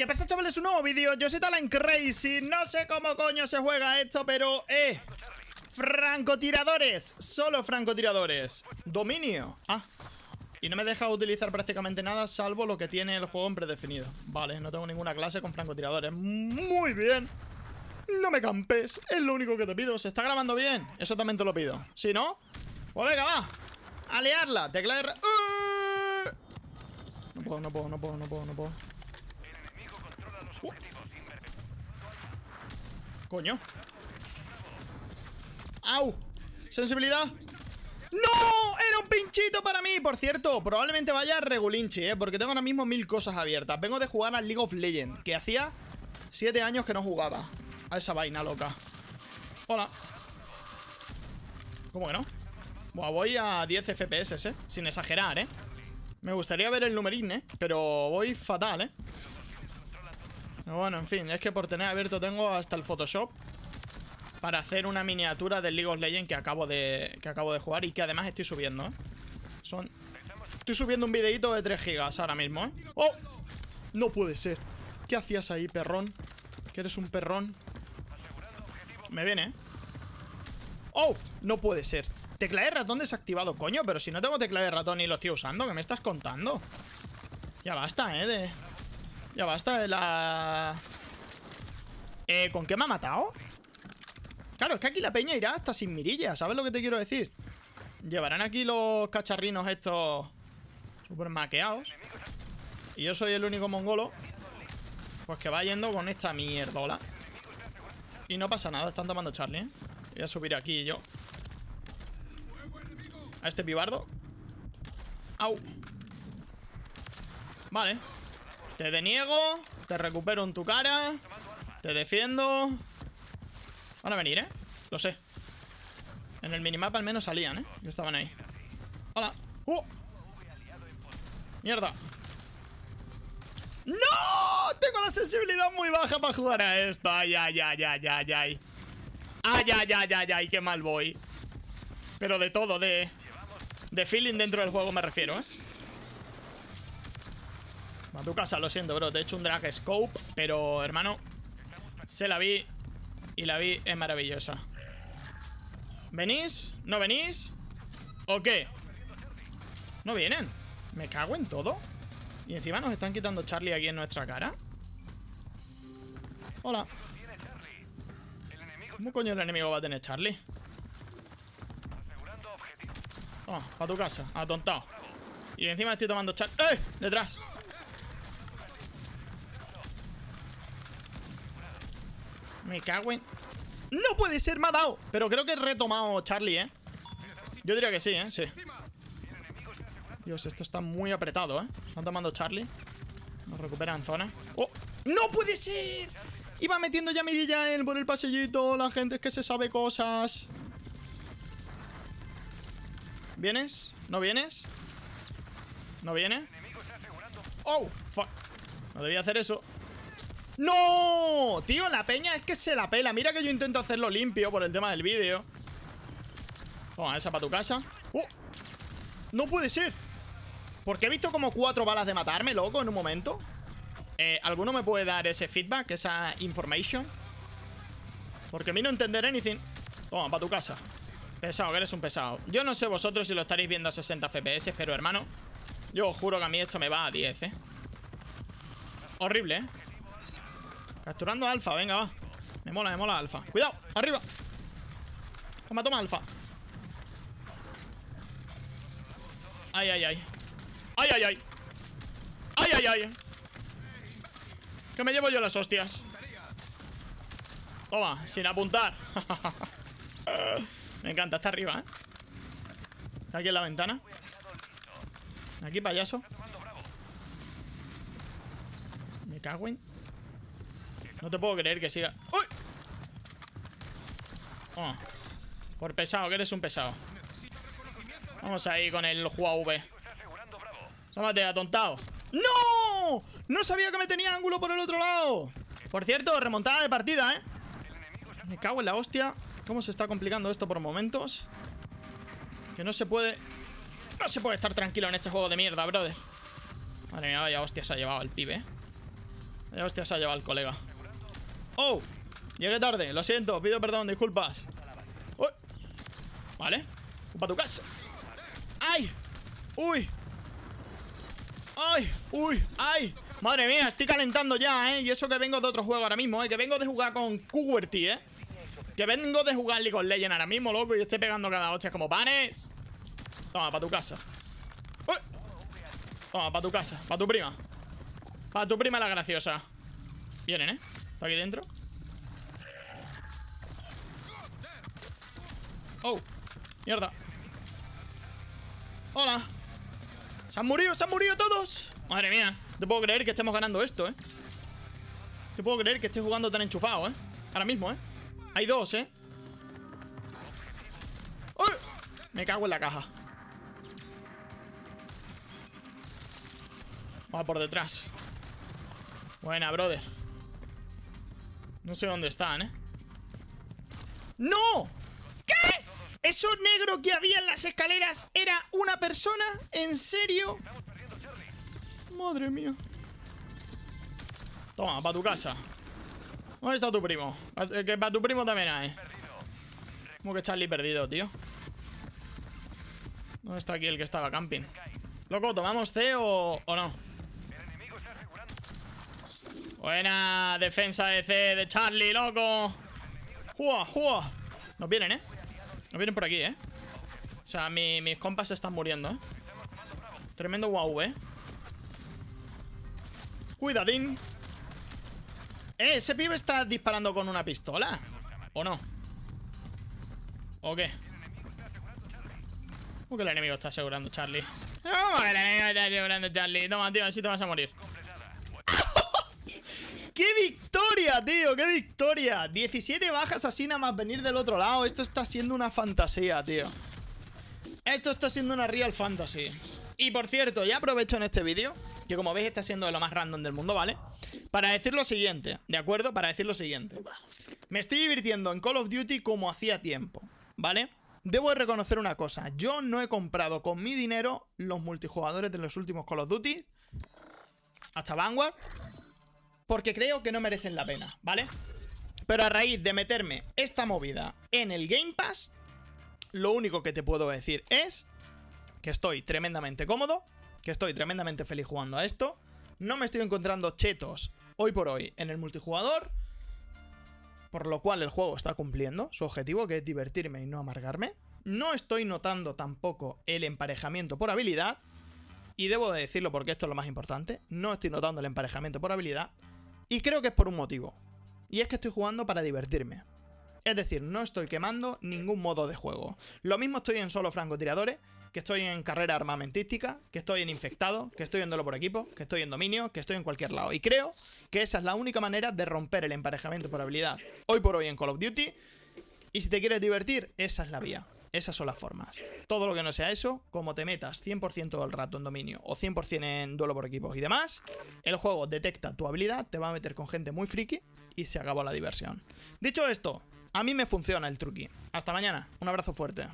¿Qué pasa, chavales? Un nuevo vídeo. Yo soy TalentCrazy. No sé cómo coño se juega esto, pero francotiradores. Solo francotiradores. Dominio. Ah. Y no me deja utilizar prácticamente nada, salvo lo que tiene el juego en predefinido. Vale, no tengo ninguna clase con francotiradores. Muy bien. No me campes, es lo único que te pido. ¿Se está grabando bien? Eso también te lo pido. Si no, pues venga, va. A liarla, tecla R. No puedo. Coño. Au. Sensibilidad. ¡No! ¡Era un pinchito para mí! Por cierto, probablemente vaya regulinchi, porque tengo ahora mismo 1000 cosas abiertas. Vengo de jugar al League of Legends, que hacía 7 años que no jugaba a esa vaina loca. Hola. ¿Cómo que no? Buah, voy a 10 FPS, sin exagerar, Me gustaría ver el numerín, pero voy fatal, Bueno, en fin, es que por tener abierto tengo hasta el Photoshop para hacer una miniatura del League of Legends que acabo de jugar y que además estoy subiendo, Estoy subiendo un videito de 3 gigas ahora mismo, ¡Oh! No puede ser. ¿Qué hacías ahí, perrón? Que eres un perrón. Me viene, ¡Oh! No puede ser. Tecla de ratón desactivado, coño, pero si no tengo tecla de ratón y lo estoy usando, ¿qué me estás contando? Ya basta, ya basta de la... ¿Con qué me ha matado? Claro, es que aquí la peña irá hasta sin mirillas, ¿sabes lo que te quiero decir? Llevarán aquí los cacharrinos estos super maqueados. Y yo soy el único mongolo pues que va yendo con esta mierdola. Y no pasa nada, están tomando Charlie, Voy a subir aquí yo a este pibardo. Au. Vale. Te deniego. Te recupero en tu cara. Te defiendo. Van a venir, Lo sé. En el minimapa al menos salían, que estaban ahí. Hola. Mierda. ¡No! Tengo la sensibilidad muy baja para jugar a esto. Ay, qué mal voy. Pero de todo, de feeling dentro del juego me refiero, A tu casa, lo siento, bro. Te he hecho un drag scope, pero, hermano, se la vi. Y la vi, es maravillosa. ¿Venís? ¿No venís? ¿O qué? ¿No vienen? Me cago en todo. Y encima nos están quitando Charlie aquí en nuestra cara. Hola. ¿Cómo coño el enemigo va a tener Charlie? Oh, a tu casa, atontado. Y encima estoy tomando Charlie. ¡Eh! ¡Detrás! Me cago en... ¡No puede ser! ¡Me ha dado! Pero creo que he retomado Charlie, Yo diría que sí, Sí. Dios, esto está muy apretado, Están tomando Charlie. Nos recuperan zona. ¡Oh! ¡No puede ser! Iba metiendo ya mirilla por el pasillito. La gente es que se sabe cosas. ¿Vienes? ¿No vienes? ¿No viene? ¡Oh! ¡Fuck! No debía hacer eso. ¡No! Tío, la peña es que se la pela. Mira que yo intento hacerlo limpio por el tema del vídeo. Toma, esa para tu casa. ¡Oh! ¡No puede ser! Porque he visto como 4 balas de matarme, loco, en un momento. ¿Alguno me puede dar ese feedback, esa information? Porque a mí no entenderé anything. Toma, para tu casa. Pesado, que eres un pesado. Yo no sé vosotros si lo estaréis viendo a 60 FPS, pero, hermano, yo os juro que a mí esto me va a 10, Horrible, Capturando alfa, venga, va. Me mola alfa. ¡Cuidado! ¡Arriba! Toma, toma alfa. ¡Ay! Que me llevo yo las hostias. Toma, sin apuntar. Me encanta, está arriba, Está aquí en la ventana. Aquí, payaso. Me cago en... No te puedo creer que siga... ¡Uy! Oh. Por pesado, que eres un pesado. Vamos ahí con el Huawei. ¡Sámate, atontado! ¡No! No sabía que me tenía ángulo por el otro lado. Por cierto, remontada de partida, Me cago en la hostia. ¿Cómo se está complicando esto por momentos? Que no se puede... No se puede estar tranquilo en este juego de mierda, brother. Madre mía, vaya hostia se ha llevado el pibe, La hostia se ha llevado el colega. ¡Oh! Llegué tarde, lo siento, pido perdón, disculpas. ¡Uy! Vale. ¡Para tu casa! ¡Ay! ¡Uy! ¡Ay! ¡Uy! ¡Ay! Madre mía, estoy calentando ya, ¿eh? Y eso que vengo de otro juego ahora mismo, ¿eh? Que vengo de jugar con Cuberty, ¿eh? Que vengo de jugar League of Legends ahora mismo, loco. Y estoy pegando cada hostia como panes. Toma, para tu casa. ¡Uy! Toma, para tu casa. Para tu prima. Para tu prima la graciosa. Vienen, ¿eh? Está aquí dentro. ¡Oh! Mierda. ¡Hola! Se han murido todos! Madre mía, te puedo creer que estemos ganando esto, ¿eh? Te puedo creer que estés jugando tan enchufado, ¿eh? Ahora mismo, ¿eh? Hay dos, ¿eh? ¡Uy! Me cago en la caja. Va por detrás. Buena, brother. No sé dónde están, ¿eh? ¡No! ¿Qué? ¿Eso negro que había en las escaleras era una persona? ¿En serio? Madre mía. Toma, para tu casa. ¿Dónde está tu primo? Que para tu primo también hay. Como que Charlie perdido, tío. ¿Dónde está aquí el que estaba camping? Loco, ¿tomamos C o no? Buena defensa de C de Charlie, loco. ¡Jua, jua! Nos vienen, ¿eh? Nos vienen por aquí, ¿eh? O sea, mis compas se están muriendo, ¿eh? Tremendo wow, ¿eh? Cuidadín. Ese pibe está disparando con una pistola. ¿O no? ¿O qué? ¿Cómo que el enemigo está asegurando, Charlie? ¿Cómo que el enemigo está asegurando, Charlie? Toma, tío, así te vas a morir. ¡Qué victoria, tío! ¡Qué victoria! 17 bajas así nada más venir del otro lado. Esto está siendo una fantasía, tío. Esto está siendo una real fantasy. Y por cierto, ya aprovecho en este vídeo, que como veis está siendo de lo más random del mundo, ¿vale? Para decir lo siguiente, ¿de acuerdo? Para decir lo siguiente. Me estoy divirtiendo en Call of Duty como hacía tiempo, ¿vale? Debo reconocer una cosa. Yo no he comprado con mi dinero los multijugadores de los últimos Call of Duty. Hasta Vanguard. Porque creo que no merecen la pena, ¿vale? Pero a raíz de meterme esta movida en el Game Pass, lo único que te puedo decir es que estoy tremendamente cómodo, que estoy tremendamente feliz jugando a esto. No me estoy encontrando chetos hoy por hoy en el multijugador, por lo cual el juego está cumpliendo su objetivo, que es divertirme y no amargarme. No estoy notando tampoco el emparejamiento por habilidad, y debo de decirlo porque esto es lo más importante, no estoy notando el emparejamiento por habilidad. Y creo que es por un motivo, y es que estoy jugando para divertirme. Es decir, no estoy quemando ningún modo de juego. Lo mismo estoy en solo francotiradores, que estoy en carrera armamentística, que estoy en infectado, que estoy en duelo por equipo, que estoy en dominio, que estoy en cualquier lado. Y creo que esa es la única manera de romper el emparejamiento por habilidad hoy por hoy en Call of Duty. Y si te quieres divertir, esa es la vía. Esas son las formas. Todo lo que no sea eso, como te metas 100% todo el rato en dominio o 100% en duelo por equipos y demás, el juego detecta tu habilidad, te va a meter con gente muy friki y se acabó la diversión. Dicho esto, a mí me funciona el truqui. Hasta mañana, un abrazo fuerte.